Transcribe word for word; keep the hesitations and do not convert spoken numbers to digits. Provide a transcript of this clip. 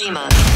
Zima.